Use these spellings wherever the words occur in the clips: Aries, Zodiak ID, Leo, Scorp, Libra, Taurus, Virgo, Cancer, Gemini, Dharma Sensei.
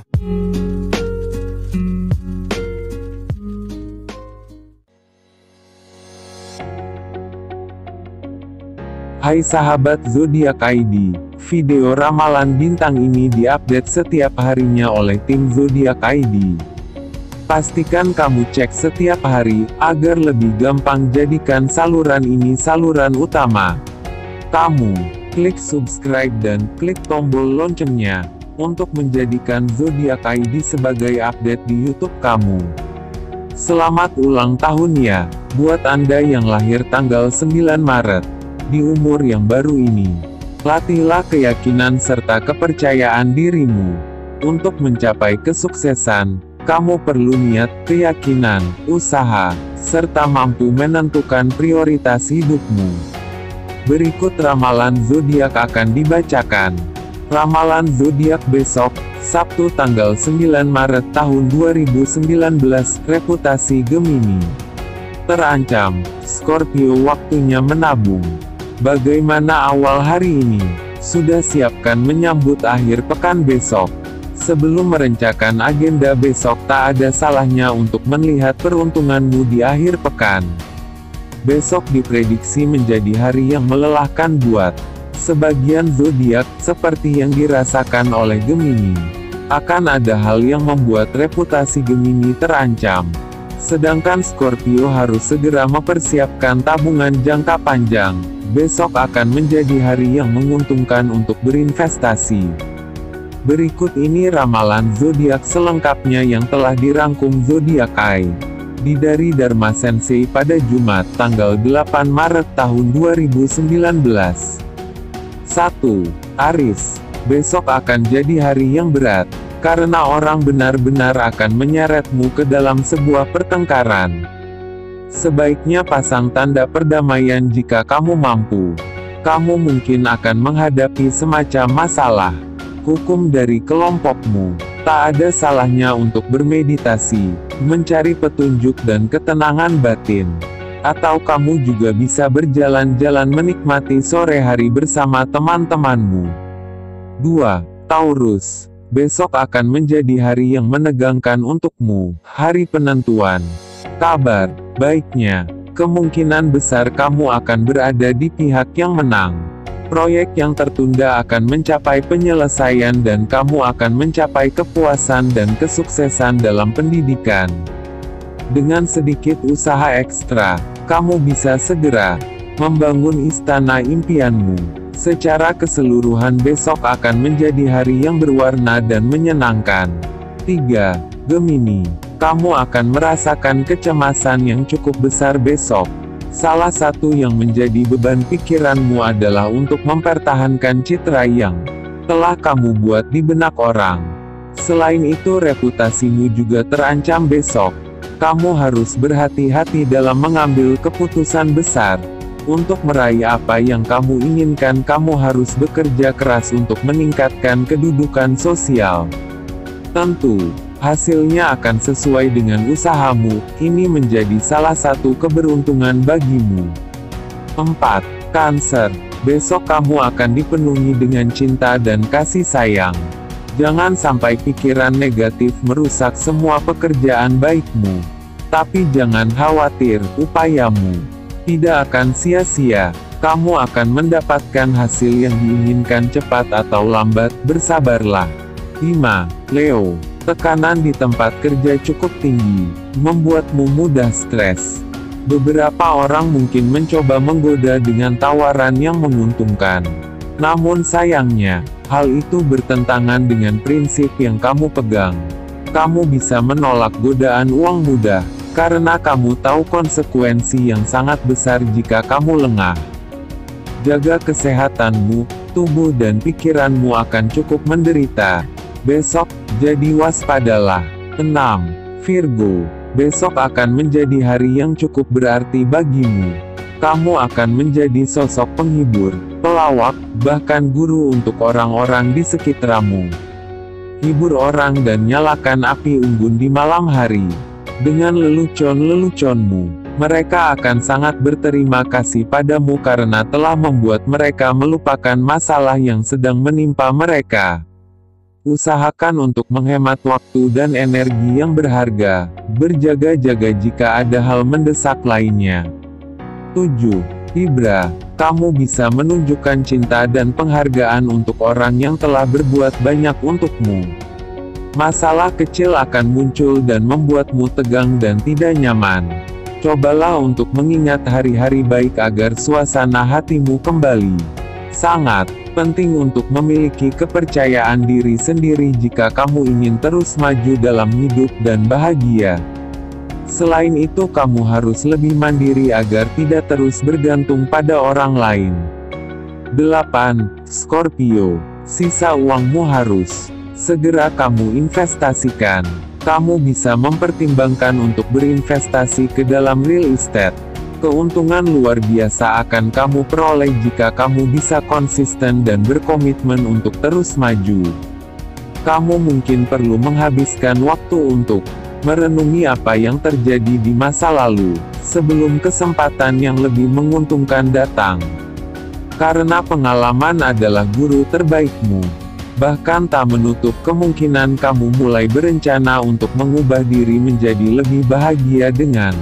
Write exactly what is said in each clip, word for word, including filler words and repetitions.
channel. Hai sahabat Zodiak I D, video ramalan bintang ini diupdate setiap harinya oleh tim Zodiak I D. Pastikan kamu cek setiap hari, agar lebih gampang jadikan saluran ini saluran utama kamu. Klik subscribe dan klik tombol loncengnya, untuk menjadikan Zodiak I D sebagai update di YouTube kamu. Selamat ulang tahun ya, buat Anda yang lahir tanggal sembilan Maret. Di umur yang baru ini, latihlah keyakinan serta kepercayaan dirimu. Untuk mencapai kesuksesan, kamu perlu niat, keyakinan, usaha, serta mampu menentukan prioritas hidupmu. Berikut ramalan zodiak akan dibacakan. Ramalan zodiak besok, Sabtu tanggal sembilan Maret tahun dua ribu sembilan belas, reputasi Gemini. Terancam, Scorpio waktunya menabung. Bagaimana awal hari ini? Sudah siapkan menyambut akhir pekan besok? Sebelum merencanakan agenda besok, tak ada salahnya untuk melihat peruntunganmu di akhir pekan. Besok diprediksi menjadi hari yang melelahkan buat sebagian zodiak, seperti yang dirasakan oleh Gemini. Akan ada hal yang membuat reputasi Gemini terancam. Sedangkan Scorpio harus segera mempersiapkan tabungan jangka panjang. Besok akan menjadi hari yang menguntungkan untuk berinvestasi. Berikut ini ramalan zodiak selengkapnya yang telah dirangkum Zodiak A I dari Dharma Sensei pada Jumat tanggal delapan Maret tahun dua ribu sembilan belas. satu. Aries. Besok akan jadi hari yang berat, karena orang benar-benar akan menyeretmu ke dalam sebuah pertengkaran. Sebaiknya pasang tanda perdamaian jika kamu mampu. Kamu mungkin akan menghadapi semacam masalah hukum dari kelompokmu. Tak ada salahnya untuk bermeditasi, mencari petunjuk dan ketenangan batin. Atau kamu juga bisa berjalan-jalan menikmati sore hari bersama teman-temanmu. dua. Taurus. Besok akan menjadi hari yang menegangkan untukmu, hari penentuan. Kabar baiknya, kemungkinan besar kamu akan berada di pihak yang menang. Proyek yang tertunda akan mencapai penyelesaian dan kamu akan mencapai kepuasan dan kesuksesan dalam pendidikan. Dengan sedikit usaha ekstra, kamu bisa segera membangun istana impianmu. Secara keseluruhan besok akan menjadi hari yang berwarna dan menyenangkan. tiga. Gemini. Kamu akan merasakan kecemasan yang cukup besar besok. Salah satu yang menjadi beban pikiranmu adalah untuk mempertahankan citra yang telah kamu buat di benak orang. Selain itu, reputasimu juga terancam besok. Kamu harus berhati-hati dalam mengambil keputusan besar. Untuk meraih apa yang kamu inginkan, kamu harus bekerja keras untuk meningkatkan kedudukan sosial. Tentu, hasilnya akan sesuai dengan usahamu. Ini menjadi salah satu keberuntungan bagimu. empat. Cancer. Besok kamu akan dipenuhi dengan cinta dan kasih sayang. Jangan sampai pikiran negatif merusak semua pekerjaan baikmu. Tapi jangan khawatir, upayamu tidak akan sia-sia. Kamu akan mendapatkan hasil yang diinginkan cepat atau lambat, bersabarlah. lima. Leo. Tekanan di tempat kerja cukup tinggi, membuatmu mudah stres. Beberapa orang mungkin mencoba menggoda dengan tawaran yang menguntungkan. Namun sayangnya, hal itu bertentangan dengan prinsip yang kamu pegang. Kamu bisa menolak godaan uang mudah, karena kamu tahu konsekuensi yang sangat besar jika kamu lengah. Jaga kesehatanmu, tubuh dan pikiranmu akan cukup menderita. Besok, jadi waspadalah. enam. Virgo. Besok akan menjadi hari yang cukup berarti bagimu. Kamu akan menjadi sosok penghibur, pelawak, bahkan guru untuk orang-orang di sekitarmu. Hibur orang dan nyalakan api unggun di malam hari. Dengan lelucon-leluconmu, mereka akan sangat berterima kasih padamu karena telah membuat mereka melupakan masalah yang sedang menimpa mereka. Usahakan untuk menghemat waktu dan energi yang berharga. Berjaga-jaga jika ada hal mendesak lainnya. tujuh. Libra, kamu bisa menunjukkan cinta dan penghargaan untuk orang yang telah berbuat banyak untukmu. Masalah kecil akan muncul dan membuatmu tegang dan tidak nyaman. Cobalah untuk mengingat hari-hari baik agar suasana hatimu kembali. Sangat penting untuk memiliki kepercayaan diri sendiri jika kamu ingin terus maju dalam hidup dan bahagia. Selain itu, kamu harus lebih mandiri agar tidak terus bergantung pada orang lain. delapan. Scorpio, sisa uangmu harus segera kamu investasikan. Kamu bisa mempertimbangkan untuk berinvestasi ke dalam real estate. Keuntungan luar biasa akan kamu peroleh jika kamu bisa konsisten dan berkomitmen untuk terus maju. Kamu mungkin perlu menghabiskan waktu untuk merenungi apa yang terjadi di masa lalu, sebelum kesempatan yang lebih menguntungkan datang. Karena pengalaman adalah guru terbaikmu. Bahkan tak menutup kemungkinan kamu mulai berencana untuk mengubah diri menjadi lebih bahagia dengan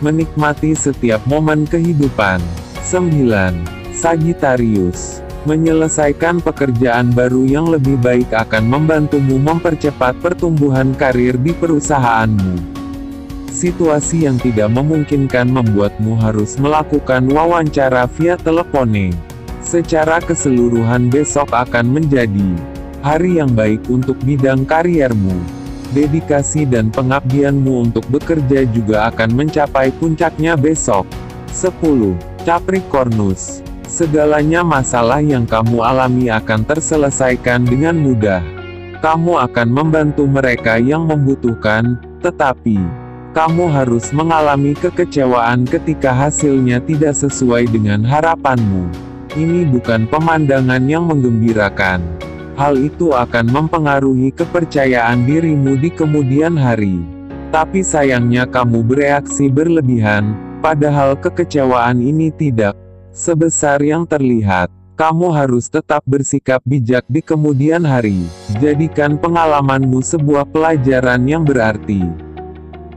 menikmati setiap momen kehidupan. sembilan. Sagittarius, menyelesaikan pekerjaan baru yang lebih baik akan membantumu mempercepat pertumbuhan karir di perusahaanmu. Situasi yang tidak memungkinkan membuatmu harus melakukan wawancara via telepon. Secara keseluruhan besok akan menjadi hari yang baik untuk bidang kariermu. Dedikasi dan pengabdianmu untuk bekerja juga akan mencapai puncaknya besok. sepuluh. Capricornus, segalanya masalah yang kamu alami akan terselesaikan dengan mudah. Kamu akan membantu mereka yang membutuhkan, tetapi kamu harus mengalami kekecewaan ketika hasilnya tidak sesuai dengan harapanmu. Ini bukan pemandangan yang menggembirakan. Hal itu akan mempengaruhi kepercayaan dirimu di kemudian hari. Tapi sayangnya kamu bereaksi berlebihan, padahal kekecewaan ini tidak sebesar yang terlihat. Kamu harus tetap bersikap bijak di kemudian hari. Jadikan pengalamanmu sebuah pelajaran yang berarti.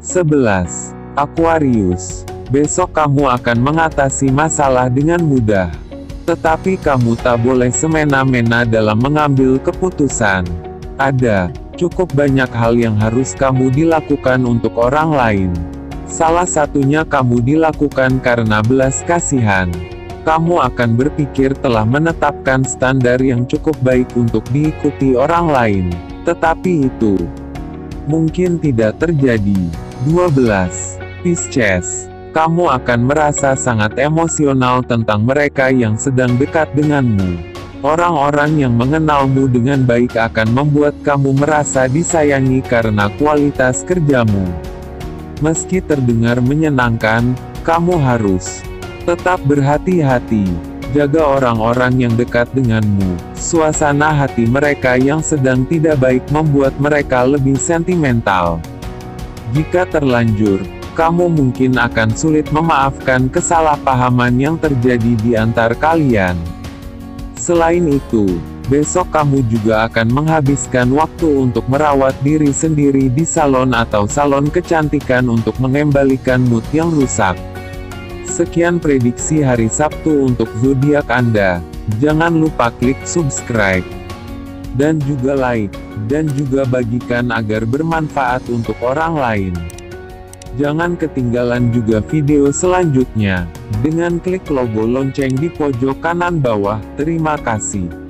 sebelas. Aquarius, besok kamu akan mengatasi masalah dengan mudah. Tetapi kamu tak boleh semena-mena dalam mengambil keputusan. Ada cukup banyak hal yang harus kamu dilakukan untuk orang lain. Salah satunya kamu dilakukan karena belas kasihan. Kamu akan berpikir telah menetapkan standar yang cukup baik untuk diikuti orang lain. Tetapi itu mungkin tidak terjadi. dua belas. Pisces, kamu akan merasa sangat emosional tentang mereka yang sedang dekat denganmu. Orang-orang yang mengenalmu dengan baik akan membuat kamu merasa disayangi karena kualitas kerjamu. Meski terdengar menyenangkan, kamu harus tetap berhati-hati. Jaga orang-orang yang dekat denganmu. Suasana hati mereka yang sedang tidak baik membuat mereka lebih sentimental. Jika terlanjur, kamu mungkin akan sulit memaafkan kesalahpahaman yang terjadi di antar kalian. Selain itu, besok kamu juga akan menghabiskan waktu untuk merawat diri sendiri di salon atau salon kecantikan untuk mengembalikan mood yang rusak. Sekian prediksi hari Sabtu untuk zodiak Anda. Jangan lupa klik subscribe dan juga like, dan juga bagikan agar bermanfaat untuk orang lain. Jangan ketinggalan juga video selanjutnya, dengan klik logo lonceng di pojok kanan bawah. Terima kasih.